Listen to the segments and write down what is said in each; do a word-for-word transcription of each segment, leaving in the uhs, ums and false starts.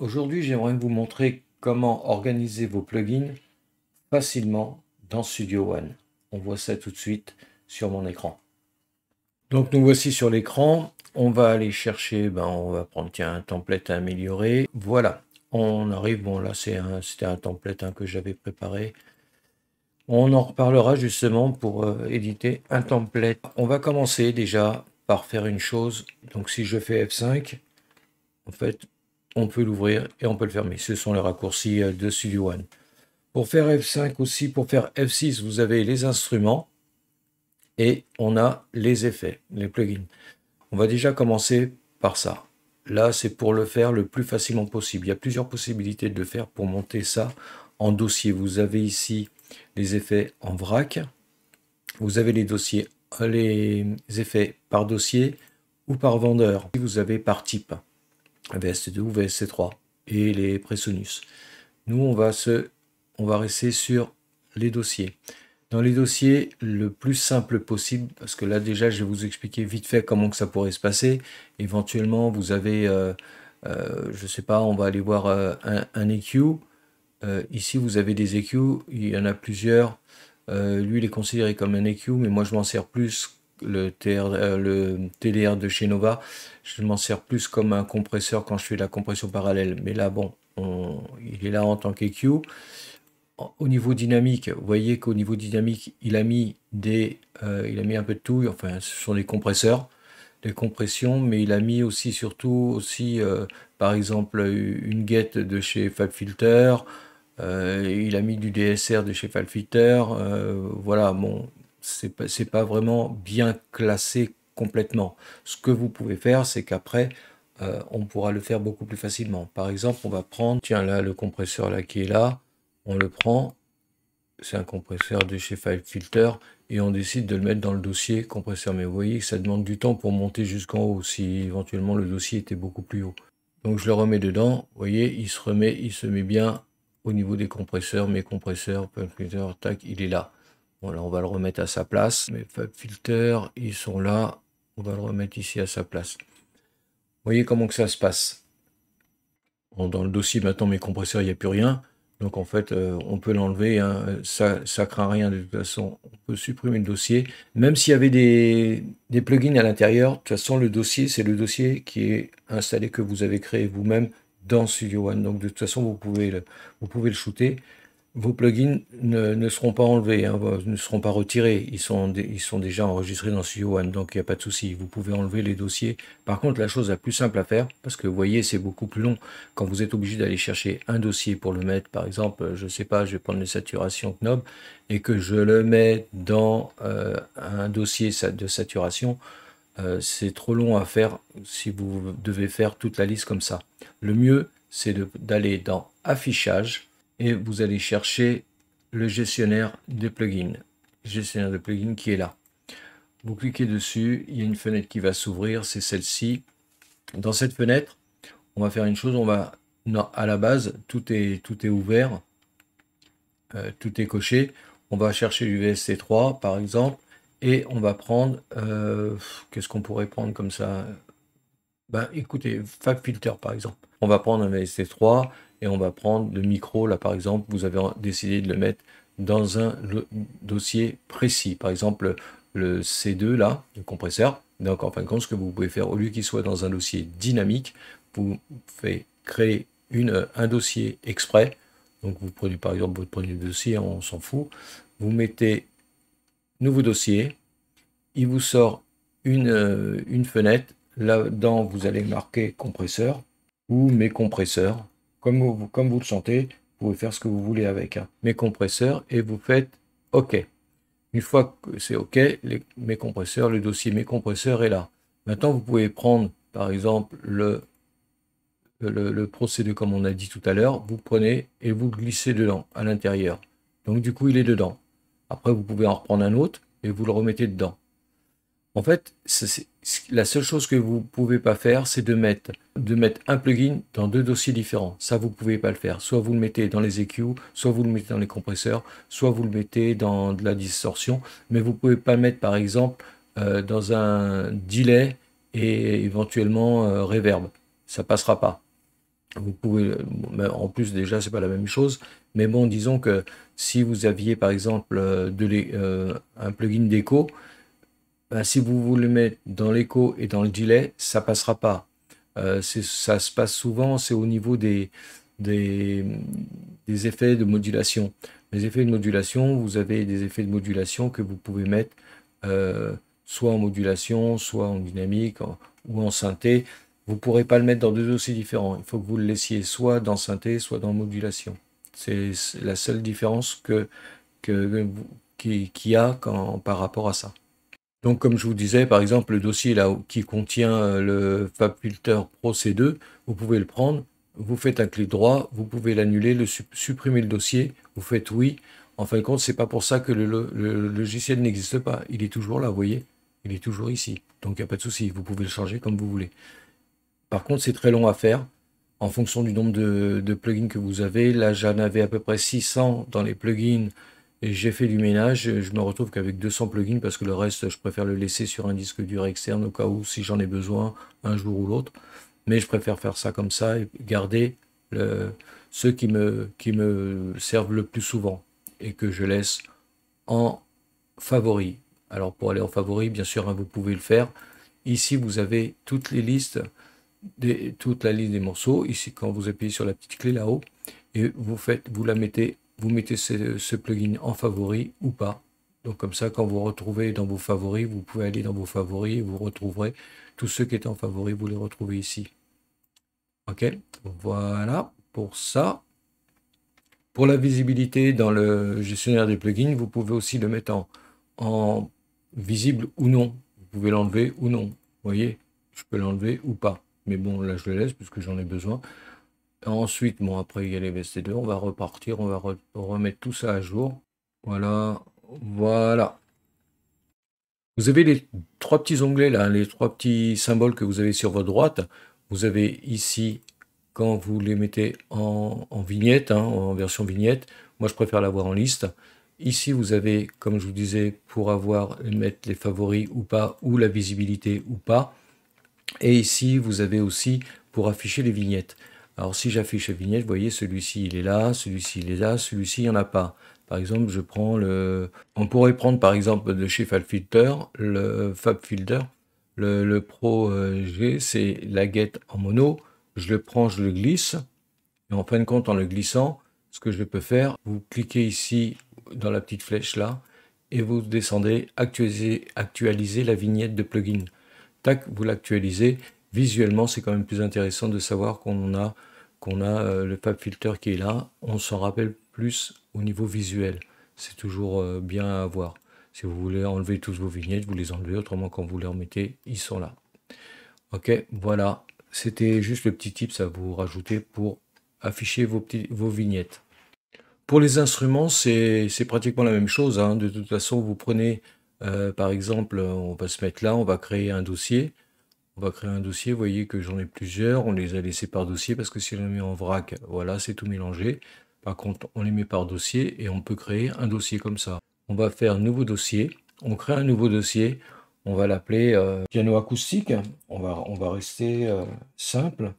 Aujourd'hui, j'aimerais vous montrer comment organiser vos plugins facilement dans Studio One. On voit ça tout de suite sur mon écran. Donc nous voici sur l'écran. On va aller chercher, ben, on va prendre tiens, un template à améliorer. Voilà, on arrive, bon là c'était un, un template hein, que j'avais préparé. On en reparlera justement pour euh, éditer un template. On va commencer déjà par faire une chose. Donc si je fais F cinq, en fait, on peut l'ouvrir et on peut le fermer. Ce sont les raccourcis de Studio One. Pour faire F cinq aussi, pour faire F six, vous avez les instruments et on a les effets, les plugins. On va déjà commencer par ça. Là, c'est pour le faire le plus facilement possible. Il y a plusieurs possibilités de le faire pour monter ça en dossier. Vous avez ici les effets en vrac. Vous avez les dossiers, les effets par dossier ou par vendeur. Vous avez par type, V S T deux, V S T trois et les Presonus. Nous, on va se... On va rester sur les dossiers. Dans les dossiers, le plus simple possible, parce que là déjà, je vais vous expliquer vite fait comment que ça pourrait se passer. Éventuellement, vous avez, euh, euh, je sais pas, on va aller voir euh, un, un E Q. Euh, ici, vous avez des E Q, il y en a plusieurs. Euh, lui, il est considéré comme un E Q, mais moi, je m'en sers plus, le, T R, euh, le T D R de chez Nova, je m'en sers plus comme un compresseur quand je fais la compression parallèle. Mais là, bon, on, il est là en tant qu'E Q. Au niveau dynamique, vous voyez qu'au niveau dynamique, il a mis des, euh, il a mis un peu de tout. Enfin, ce sont des compresseurs, des compressions, mais il a mis aussi, surtout aussi, euh, par exemple, une guette de chez FabFilter. Euh, il a mis du D S R de chez FabFilter. Euh, voilà, bon, c'est pas, c'est pas vraiment bien classé complètement. Ce que vous pouvez faire, c'est qu'après, euh, on pourra le faire beaucoup plus facilement. Par exemple, on va prendre, tiens là, le compresseur là qui est là. On le prend, c'est un compresseur de chez FabFilter et on décide de le mettre dans le dossier compresseur. Mais vous voyez que ça demande du temps pour monter jusqu'en haut si éventuellement le dossier était beaucoup plus haut. Donc je le remets dedans, vous voyez, il se remet, il se met bien au niveau des compresseurs, mes compresseurs, FabFilter, tac, il est là. Voilà, on va le remettre à sa place. Mes FabFilter, ils sont là, on va le remettre ici à sa place. Vous voyez comment que ça se passe. Bon, dans le dossier maintenant mes compresseurs, il n'y a plus rien. Donc en fait, euh, on peut l'enlever, hein. ça, ça craint rien de toute façon, on peut supprimer le dossier. Même s'il y avait des, des plugins à l'intérieur, de toute façon le dossier, c'est le dossier qui est installé, que vous avez créé vous-même dans Studio One. Donc de toute façon, vous pouvez le, vous pouvez le shooter. Vos plugins ne, ne seront pas enlevés, hein, ne seront pas retirés, ils sont, ils sont déjà enregistrés dans Studio One, donc il n'y a pas de souci, vous pouvez enlever les dossiers. Par contre, la chose la plus simple à faire, parce que vous voyez, c'est beaucoup plus long, quand vous êtes obligé d'aller chercher un dossier pour le mettre, par exemple, je ne sais pas, je vais prendre les saturations knob, et que je le mets dans euh, un dossier de saturation, euh, c'est trop long à faire si vous devez faire toute la liste comme ça. Le mieux, c'est d'aller dans Affichage, et vous allez chercher le gestionnaire des plugins. Gestionnaire de plugins qui est là. Vous cliquez dessus, il y a une fenêtre qui va s'ouvrir, c'est celle-ci. Dans cette fenêtre, on va faire une chose, on va... Non, à la base, tout est, tout est ouvert, euh, tout est coché. On va chercher du V S T trois, par exemple, et on va prendre... Euh, Qu'est-ce qu'on pourrait prendre comme ça? Ben, écoutez, FabFilter, par exemple. On va prendre un V S T trois... Et on va prendre le micro, là par exemple, vous avez décidé de le mettre dans un dossier précis. Par exemple, le C deux là, le compresseur. Donc en fin de compte, ce que vous pouvez faire, au lieu qu'il soit dans un dossier dynamique, vous faites créer une, un dossier exprès. Donc vous prenez par exemple votre premier dossier, on s'en fout. Vous mettez nouveau dossier, il vous sort une, une fenêtre. Là-dedans, vous allez marquer compresseur ou mes compresseurs. Comme vous, comme vous le sentez, vous pouvez faire ce que vous voulez avec hein. mes compresseurs et vous faites OK. Une fois que c'est OK, les, mes compresseurs, le dossier mes compresseurs est là. Maintenant, vous pouvez prendre, par exemple, le, le, le procédé comme on a dit tout à l'heure. Vous prenez et vous glissez dedans, à l'intérieur. Donc, du coup, il est dedans. Après, vous pouvez en reprendre un autre et vous le remettez dedans. En fait, c'est, la seule chose que vous ne pouvez pas faire, c'est de mettre, de mettre un plugin dans deux dossiers différents. Ça, vous ne pouvez pas le faire. Soit vous le mettez dans les E Q, soit vous le mettez dans les compresseurs, soit vous le mettez dans de la distorsion. Mais vous ne pouvez pas le mettre, par exemple, euh, dans un delay et éventuellement euh, reverb. Ça ne passera pas. Vous pouvez, en plus déjà c'est pas la même chose, mais bon, disons que si vous aviez par exemple de les, euh, un plugin d'écho, ben, si vous voulez mettre dans l'écho et dans le delay, ça passera pas. Euh, ça se passe souvent, c'est au niveau des, des, des effets de modulation. Les effets de modulation, vous avez des effets de modulation que vous pouvez mettre euh, soit en modulation, soit en dynamique en, ou en synthé. Vous ne pourrez pas le mettre dans deux dossiers différents. Il faut que vous le laissiez soit dans synthé, soit dans modulation. C'est la seule différence que, que, qui, qui a quand, par rapport à ça. Donc comme je vous disais, par exemple, le dossier là qui contient le FabFilter Pro C deux, vous pouvez le prendre, vous faites un clic droit, vous pouvez l'annuler, le supprimer le dossier, vous faites oui. En fin de compte, c'est pas pour ça que le, le, le logiciel n'existe pas. Il est toujours là, vous voyez, il est toujours ici. Donc il n'y a pas de souci, vous pouvez le changer comme vous voulez. Par contre, c'est très long à faire en fonction du nombre de, de plugins que vous avez. Là, j'en avais à peu près six cents dans les plugins et j'ai fait du ménage. Je me retrouve qu'avec deux cents plugins parce que le reste, je préfère le laisser sur un disque dur externe au cas où si j'en ai besoin un jour ou l'autre. Mais je préfère faire ça comme ça et garder le, ceux qui me, qui me servent le plus souvent et que je laisse en favori. Alors, pour aller en favori, bien sûr, hein, vous pouvez le faire. Ici, vous avez toutes les listes. Des, toute la liste des morceaux ici quand vous appuyez sur la petite clé là-haut et vous faites vous la mettez vous mettez ce, ce plugin en favori ou pas. Donc comme ça, quand vous retrouvez dans vos favoris, vous pouvez aller dans vos favoris et vous retrouverez tous ceux qui étaient en favori, vous les retrouvez ici. Ok, voilà pour ça. Pour la visibilité dans le gestionnaire des plugins, vous pouvez aussi le mettre en, en visible ou non, vous pouvez l'enlever ou non, vous voyez, je peux l'enlever ou pas. Mais bon, là, je le laisse puisque j'en ai besoin. Ensuite, bon, après, il y a les V S T deux. On va repartir, on va re remettre tout ça à jour. Voilà, voilà. Vous avez les trois petits onglets, là, les trois petits symboles que vous avez sur votre droite. Vous avez ici, quand vous les mettez en, en vignette, hein, en version vignette. Moi, je préfère l'avoir en liste. Ici, vous avez, comme je vous disais, pour avoir, mettre les favoris ou pas, ou la visibilité ou pas. Et ici, vous avez aussi pour afficher les vignettes. Alors, si j'affiche les vignettes, vous voyez, celui-ci, il est là, celui-ci, il est là, celui-ci, il n'y en a pas. Par exemple, je prends le... On pourrait prendre, par exemple, de chez FabFilter, le FabFilter, le, le Pro G, c'est la guette en mono. Je le prends, je le glisse. Et en fin de compte, en le glissant, ce que je peux faire, vous cliquez ici, dans la petite flèche là, et vous descendez, actualiser, actualiser la vignette de plugin. Tac, vous l'actualisez. Visuellement, c'est quand même plus intéressant de savoir qu'on a, qu'on a le FabFilter qui est là. On s'en rappelle plus au niveau visuel. C'est toujours bien à avoir. Si vous voulez enlever toutes vos vignettes, vous les enlevez. Autrement, quand vous les remettez, ils sont là. Ok, voilà. C'était juste le petit tips à vous rajouter pour afficher vos, petits, vos vignettes. Pour les instruments, c'est pratiquement la même chose, hein. De toute façon, vous prenez... Euh, par exemple, on va se mettre là, on va créer un dossier. On va créer un dossier, vous voyez que j'en ai plusieurs, on les a laissés par dossier parce que si on les met en vrac, voilà, c'est tout mélangé. Par contre, on les met par dossier et on peut créer un dossier comme ça. On va faire nouveau dossier, on crée un nouveau dossier, on va l'appeler euh, piano acoustique, on va, on va rester euh, simple,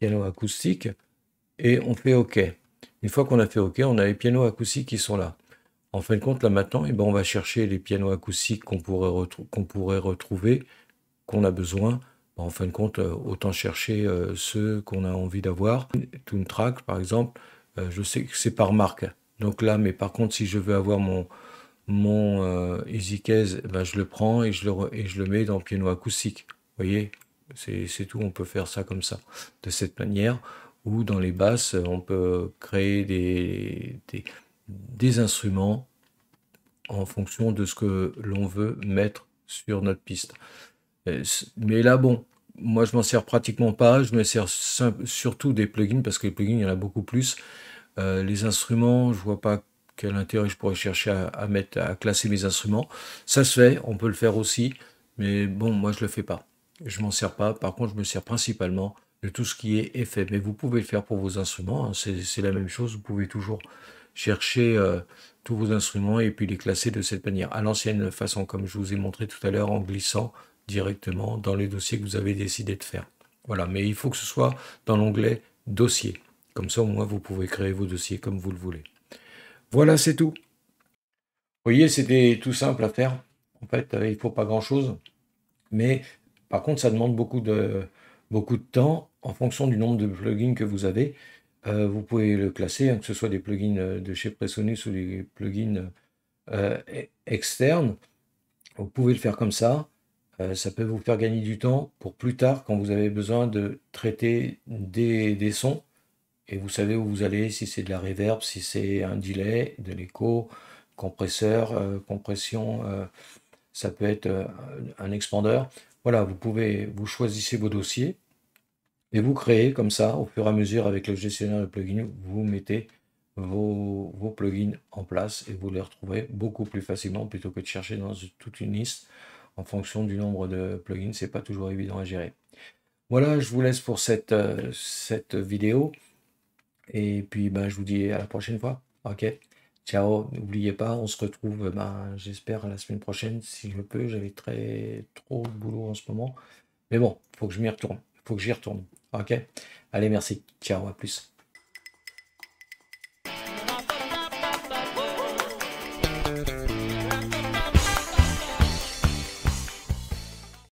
piano acoustique, et on fait OK. Une fois qu'on a fait OK, on a les pianos acoustiques qui sont là. En fin de compte, là maintenant, eh ben, on va chercher les pianos acoustiques qu'on pourrait, retrou qu'on pourrait retrouver, qu'on a besoin. En fin de compte, autant chercher euh, ceux qu'on a envie d'avoir. Toon Track, par exemple, euh, je sais que c'est par marque. Donc là, mais par contre, si je veux avoir mon, mon euh, EasyCase, ben, je le prends et je le, et je le mets dans piano acoustique. Vous voyez, c'est tout, on peut faire ça comme ça, de cette manière. Ou dans les basses, on peut créer des... des des instruments en fonction de ce que l'on veut mettre sur notre piste. Mais là, bon, moi je m'en sers pratiquement pas, je me sers simple, surtout des plugins parce que les plugins il y en a beaucoup plus. Euh, les instruments, je vois pas quel intérêt je pourrais chercher à, à mettre, à classer mes instruments. Ça se fait, on peut le faire aussi, mais bon, moi je le fais pas, je m'en sers pas. Par contre, je me sers principalement de tout ce qui est effet, mais vous pouvez le faire pour vos instruments, hein. C'est la même chose, vous pouvez toujours chercher euh, tous vos instruments et puis les classer de cette manière, à l'ancienne façon, comme je vous ai montré tout à l'heure, en glissant directement dans les dossiers que vous avez décidé de faire. Voilà, mais il faut que ce soit dans l'onglet dossier. Comme ça, au moins, vous pouvez créer vos dossiers comme vous le voulez. Voilà, c'est tout. Vous voyez, c'était tout simple à faire. En fait, il ne faut pas grand-chose. Mais par contre, ça demande beaucoup de, beaucoup de temps. En fonction du nombre de plugins que vous avez, euh, vous pouvez le classer, hein, que ce soit des plugins de chez Presonus ou des plugins euh, externes. Vous pouvez le faire comme ça. Euh, ça peut vous faire gagner du temps pour plus tard, quand vous avez besoin de traiter des, des sons. Et vous savez où vous allez, si c'est de la reverb, si c'est un delay, de l'écho, compresseur, euh, compression, euh, ça peut être euh, un expandeur. Voilà, vous pouvez, vous choisissez vos dossiers et vous créez comme ça, au fur et à mesure, avec le gestionnaire de plugins, vous mettez vos, vos plugins en place et vous les retrouverez beaucoup plus facilement plutôt que de chercher dans toute une liste en fonction du nombre de plugins. C'est pas toujours évident à gérer. Voilà, je vous laisse pour cette, euh, cette vidéo et puis ben, je vous dis à la prochaine fois. Ok. Ciao, n'oubliez pas, on se retrouve, ben, j'espère, la semaine prochaine, si je peux. J'avais très trop de boulot en ce moment. Mais bon, il faut que je m'y retourne. Il faut que j'y retourne. OK? Allez, merci. Ciao, à plus.